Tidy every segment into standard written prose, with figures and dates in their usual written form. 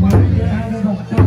với hai nhân vật trong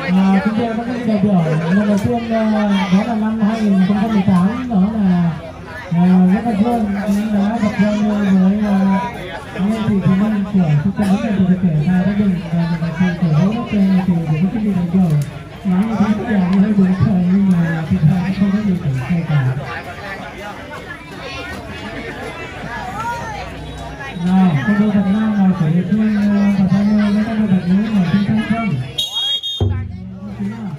quay kính thưa các vị đại biểu, lần đầu tiên đó là năm 2018, đó là rất là thương đã gặp nhau với anh chị Minh của trung tâm huấn luyện thể dục thể thao Thái Bình và một chị của lớp trên thì cũng rất là đại biểu. Nói như thế thì là hơi buồn cười nhưng mà thực ra không có gì để cả. Các đội Việt Nam là phải địa phương và tham gia với các đội Việt Nam ở trên sân không? Hãy subscribe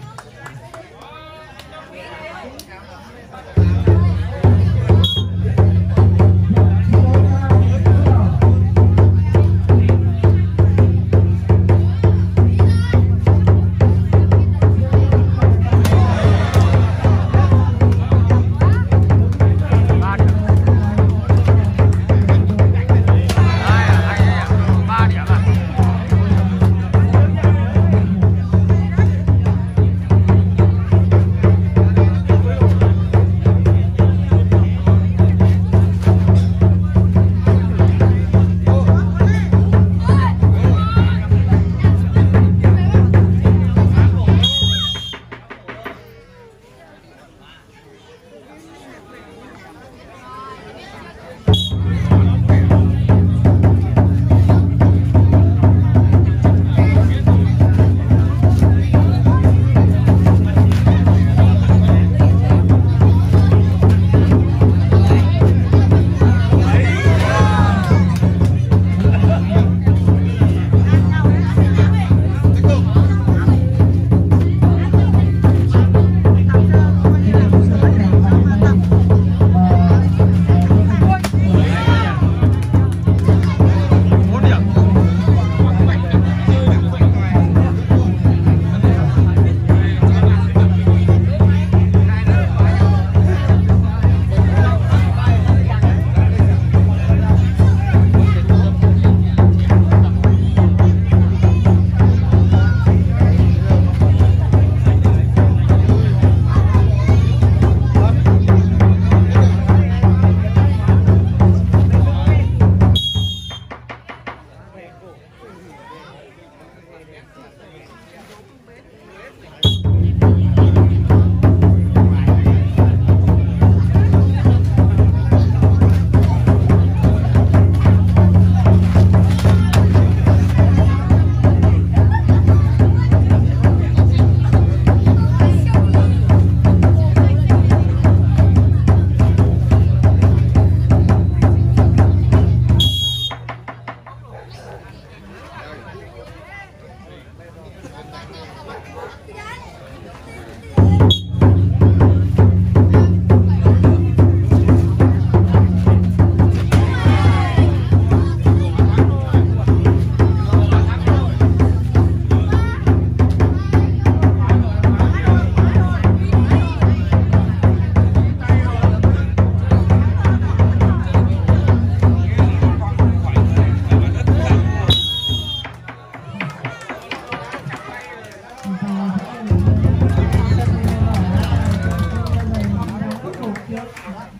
cho kênh Ghiền Mì Gõ để không bỏ lỡ những video hấp dẫn.